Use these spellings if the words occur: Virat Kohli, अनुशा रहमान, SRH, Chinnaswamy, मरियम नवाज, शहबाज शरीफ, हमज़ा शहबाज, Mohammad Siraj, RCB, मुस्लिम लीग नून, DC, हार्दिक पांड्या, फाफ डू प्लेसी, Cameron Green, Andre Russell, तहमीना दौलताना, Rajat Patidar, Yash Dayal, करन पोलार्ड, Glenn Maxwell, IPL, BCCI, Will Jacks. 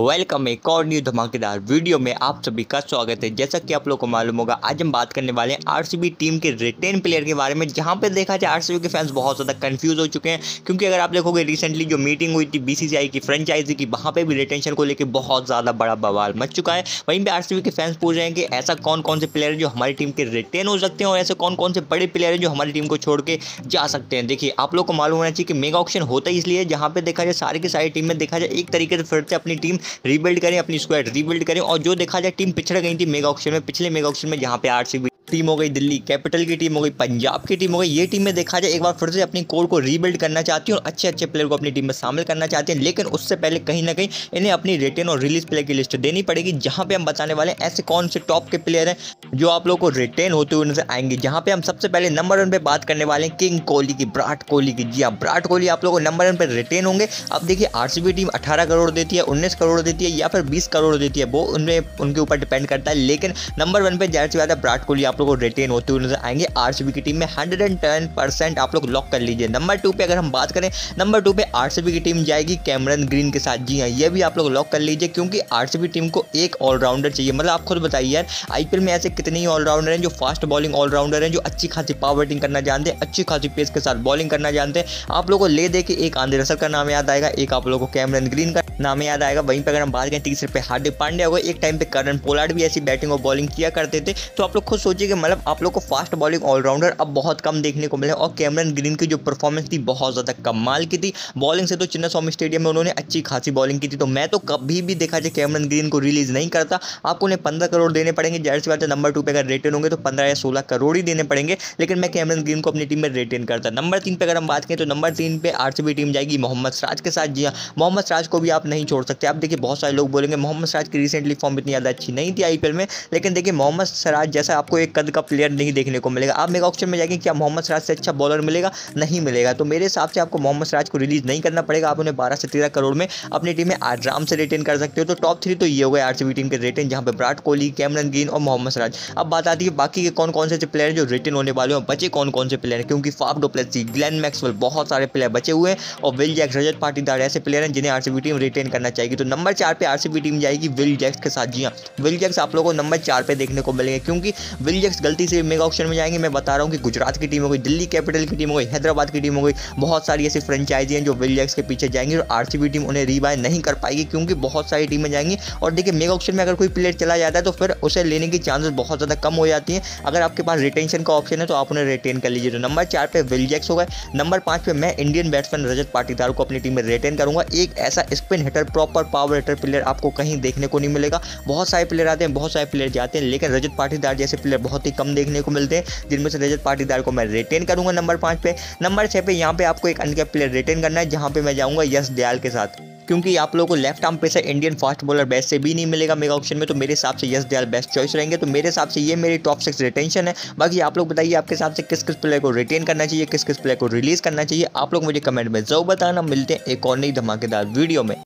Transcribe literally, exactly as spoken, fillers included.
Welcome एक और new धमाकेदार वीडियो में आप सभी का स्वागत है। जैसा कि आप लोगों को मालूम होगा, आज हम बात करने वाले हैं आरसीबी टीम के रिटेन प्लेयर के बारे में, जहां पे देखा जाए आरसीबी के फैंस बहुत ज़्यादा कंफ्यूज हो चुके हैं, क्योंकि अगर आप देखोगे रिसेंटली जो मीटिंग हुई थी बीसीसीआई की फ्रेंचाइजी की, वहाँ पर भी रिटेंशन को लेकर बहुत ज़्यादा बड़ा बवाल मच चुका है। वहीं पर आरसीबी के फैंस पूछ रहे हैं कि ऐसा कौन कौन से प्लेयर जो हमारी टीम के रिटेन हो सकते हैं और ऐसे कौन कौन से बड़े प्लेयर हैं जो हमारी टीम को छोड़ के जा सकते हैं। देखिए, आप लोग को मालूम होना चाहिए कि मेगा ऑक्शन होता ही इसलिए जहाँ पर देखा जाए सारी की सारी टीम में देखा जाए एक तरीके से फिर से अपनी टीम रीबिल्ड करें, अपनी स्क्वाड रीबिल्ड करें, और जो देखा जाए टीम पिछड़ गई थी मेगा ऑक्शन में, पिछले मेगा ऑक्शन में जहां पे आरसीबी टीम हो गई, दिल्ली कैपिटल की टीम हो गई, पंजाब की टीम हो गई, ये टीम में देखा जाए एक बार फिर से अपनी कोर को रीबिल्ड करना चाहती है और अच्छे अच्छे प्लेयर को अपनी टीम में शामिल करना चाहते हैं। लेकिन उससे पहले कहीं ना कहीं इन्हें अपनी रिटेन और रिलीज प्लेयर की लिस्ट देनी पड़ेगी, जहां पे हम बताने वाले हैं ऐसे कौन से टॉप के प्लेयर हैं जो आप लोग को रिटेन होते हुए उनसे आएंगे। जहाँ पे हम सबसे पहले नंबर वन पर बात करने वाले हैं किंग कोहली की, विराट कोहली की। जी हाँ, विराट कोहली आप लोगों को नंबर वन पर रिटेन होंगे। अब देखिए, आरसीबी टीम अठारह करोड़ देती है, उन्नीस करोड़ देती है या फिर बीस करोड़ देती है, वो उनमें उनके ऊपर डिपेंड करता है, लेकिन नंबर वन पर जाहिर सी बात है विराट कोहली आप लोगों को रिटेन होते हुए नजर आएंगे। आरसीबी की टीम में एक सौ दस परसेंट आप लोग लॉक कर लीजिए। नंबर टू पे अगर हम बात करें, नंबर टू पे आरसीबी की टीम जाएगी कैमरन ग्रीन के साथ। जी हाँ, ये भी आप लोग लॉक कर लीजिए, क्योंकि आरसीबी टीम को एक ऑलराउंडर चाहिए। मतलब आप खुद बताइए यार, आईपीएल में ऐसे कितने ही ऑलराउंडर हैं जो फास्ट बॉलिंग ऑलराउंडर हैं, जो अच्छी खासी पावर बैटिंग करना जानते हैं, अच्छी खासी पेस के साथ बॉलिंग करना जानते हैं। आप लोगों को ले दे के एक आंद्रे रसल का नाम याद आएगा, एक आप लोगों को कैमरन ग्रीन का नाम याद आएगा। वहीं पर अगर हम बात करें तीसरे पे हार्दिक पांड्या हो गए, एक टाइम पे करन पोलार्ड भी ऐसी बैटिंग और बॉलिंग किया करते थे। तो आप लोग खुद सोचिए कि मतलब आप लोग को फास्ट बॉलिंग ऑलराउंडर अब बहुत कम देखने को मिले, और कैमरन ग्रीन की जो परफॉर्मेंस थी बहुत ज़्यादा कमाल की थी। बॉलिंग से तो चिन्नास्वामी स्टेडियम में उन्होंने अच्छी खासी बॉलिंग की थी। तो मैं तो कभी भी देखा जाए कैमरन ग्रीन को रिलीज़ नहीं करता, आपको उन्हें पंद्रह करोड़ देने पड़ेंगे। जाहिर सी बात है, नंबर टू पे अगर रिटेन होंगे तो पंद्रह या सोलह करोड़ ही देने पड़ेंगे, लेकिन मैं कैमरन ग्रीन को अपनी टीम में रिटेन करता। नंबर तीन पे अगर हम बात करें तो नंबर तीन पे आरसीबी टीम जाएगी मोहम्मद सिराज के साथ। जी हाँ, मोहम्मद सिराज को भी आप नहीं छोड़ सकते। आप देखिए, बहुत सारे लोग बोलेंगे मोहम्मद सिराज की रिसेंटली फॉर्म इतनी ज़्यादा अच्छी नहीं थी आईपीएल में, लेकिन देखिए मोहम्मद सिराज जैसा आपको एक कद का प्लेयर नहीं देखने को मिलेगा। आप मेगा ऑक्शन में जाएंगे, क्या मोहम्मद सिराज से अच्छा बॉलर मिलेगा? नहीं मिलेगा। तो मेरे हिसाब से आपको मोहम्मद सिराज को रिलीज नहीं करना पड़ेगा, आप उन्हें बारह से तेरह करोड़ में अपनी टीम में आराम से रिटेन कर सकते हो। तो टॉप थ्री तो ये हो गए आरसीबी टीम के रिटेन, जहाँ पर विराट कोहली, कैमरन ग्रीन और मोहम्मद सिराज। अब बात आती है बाकी के कौन कौन से प्लेयर जो रिटेन होने वाले हैं, बचे कौन कौन से प्लेयर, क्योंकि फाफ डू प्लेसी, Glenn Maxwell, बहुत सारे प्लेयर बचे हुए हैं, और विल जैक्स, रजत पाटीदार ऐसे प्लेयर हैं जिन्हें आरसीबी टीम रिटेन करना चाहिए। तो नंबर चार पे आरसीबी टीम जाएगी विल जैक्स के साथ। जी हाँ, विल जैक्स आप लोगों को नंबर चार पे देखने को मिलेंगे, क्योंकि विल जैक्स गलती से मेगा ऑक्शन में जाएंगे। मैं बता रहा हूँ कि गुजरात की टीम हो गई, दिल्ली कैपिटल की टीम हो गई, हैदराबाद की टीम हो गई, बहुत सारी ऐसी फ्रेंचाइजी हैं जो विल जैक्स के पीछे जाएंगी और आरसीबी टीम उन्हें रीबाय नहीं कर पाएगी, क्योंकि बहुत सारी टीमें जाएंगी। और देखिए, मेगा ऑक्शन में अगर कोई प्लेयर चला जाता है तो फिर उसे लेने की चांसेस बहुत ज़्यादा कम हो जाती है। अगर आपके पास रिटेंशन का ऑप्शन है तो आप उन्हें रिटेन कर लीजिए। तो नंबर चार पे विल जैक्स हो गए। नंबर पाँच पे मैं इंडियन बैट्समैन रजत पाटीदार को अपनी टीम में रिटेन करूंगा। एक ऐसा spin hitter, proper power hitter player आपको कहीं देखने को नहीं मिलेगा। बहुत सारे प्लेयर आते हैं, बहुत सारे प्लेयर जाते हैं, लेकिन रजत पाटीदार जैसे प्लेयर बहुत ही कम देखने को मिलते हैं, जिनमें से रजत पाटीदार को मैं रिटेन करूंगा नंबर पाँच पे। नंबर छः पे यहाँ पे आपको एक अनकैप प्लेयर रिटेन करना है, जहाँ पे मैं जाऊंगा यश दयाल के साथ, क्योंकि आप लोगों को left arm pacer Indian fast bowler best से भी नहीं मिलेगा मेगा ऑक्शन में। तो मेरे हिसाब से यश दयाल बेस्ट चॉइस रहेंगे। तो मेरे हिसाब से ये मेरी टॉप सिक्स रिटेंशन है। बाकी आप लोग बताइए आपके हिसाब से किस किस प्लेयर को रिटेन करना चाहिए, किस किस प्लेयर को रिलीज करना चाहिए, आप लोग मुझे कमेंट में जरूर बताना। मिलते हैं एक और नई धमाकेदार वीडियो में।